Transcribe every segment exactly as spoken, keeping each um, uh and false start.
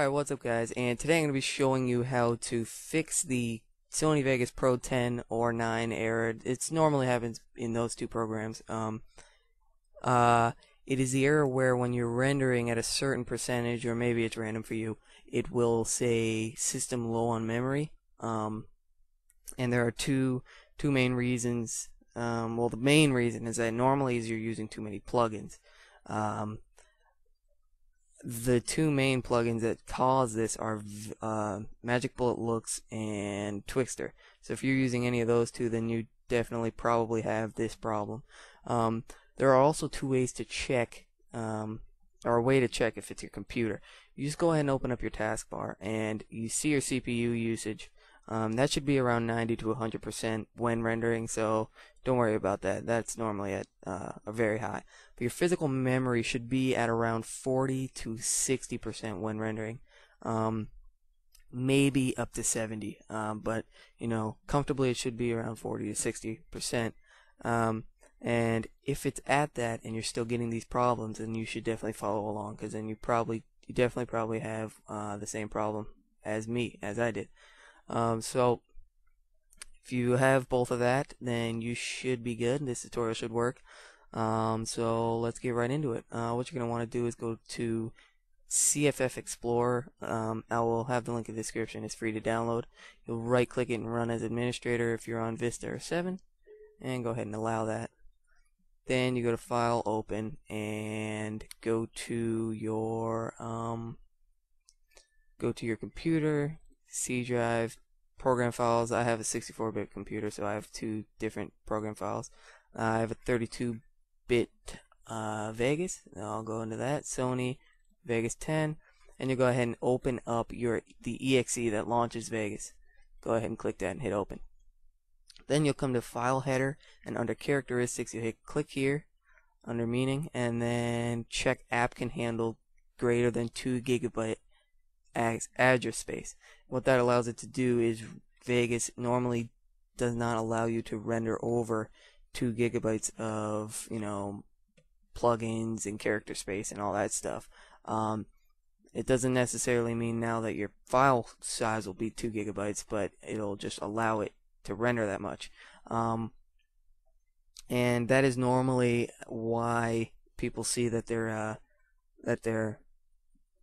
Alright, what's up guys, and today I'm going to be showing you how to fix the Sony Vegas Pro ten or nine error. It normally happens in those two programs. Um, uh, it is the error where when you're rendering at a certain percentage, or maybe it's random for you, it will say system low on memory. Um, and there are two, two main reasons. Um, well, the main reason is that normally is you're using too many plugins. Um, The two main plugins that cause this are uh, Magic Bullet Looks and Twixtor. So if you're using any of those two, then you definitely probably have this problem. Um, there are also two ways to check, um, or a way to check if it's your computer. You just go ahead and open up your taskbar, and you see your C P U usage. Um, that should be around ninety to one hundred percent when rendering, so don't worry about that. That's normally at uh, a very high. But your physical memory should be at around forty to sixty percent when rendering, um, maybe up to seventy. Um, but you know, comfortably it should be around forty to sixty percent. Um, and if it's at that and you're still getting these problems, then you should definitely follow along, because then you probably, you definitely probably have uh, the same problem as me, as I did. Um, so if you have both of that, then you should be good. This tutorial should work. Um, so let's get right into it. Uh, what you're going to want to do is go to C F F Explorer. Um, I will have the link in the description. It's free to download. You'll right click it and run as administrator if you're on Vista or seven, and go ahead and allow that. Then you go to File, Open, and go to your um, go to your computer, C drive, program files. I have a sixty-four bit computer, so I have two different program files. Uh, I have a thirty-two bit uh, Vegas. I'll go into that, Sony Vegas ten, and you go ahead and open up your the E X E that launches Vegas. Go ahead and click that and hit open. Then you'll come to file header, and under characteristics you hit click here under meaning, and then check app can handle greater than two gigabyte as address space. What that allows it to do is Vegas normally does not allow you to render over two gigabytes of, you know, plugins and character space and all that stuff. Um, it doesn't necessarily mean now that your file size will be two gigabytes, but it'll just allow it to render that much. Um, and that is normally why people see that they're uh, that they're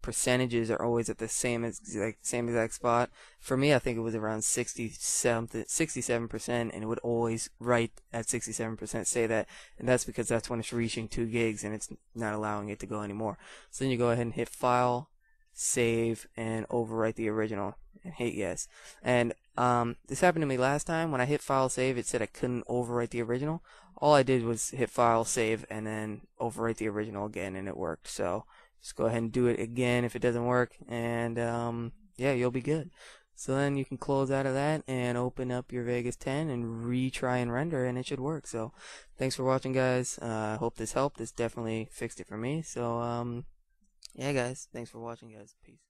percentages are always at the same exact same exact spot. For me, I think it was around sixty-seven percent, and it would always write at sixty-seven percent, say that, and that's because that's when it's reaching two gigs and it's not allowing it to go anymore. So then you go ahead and hit File, Save, and overwrite the original, and hit Yes. And um, this happened to me last time when I hit File, Save. It said I couldn't overwrite the original. All I did was hit File, Save, and then overwrite the original again, and it worked. So just go ahead and do it again if it doesn't work, and um, yeah, you'll be good. So then you can close out of that and open up your Vegas ten and retry and render, and it should work. So thanks for watching, guys. I uh, hope this helped. This definitely fixed it for me. So um, yeah, guys, thanks for watching, guys. Peace.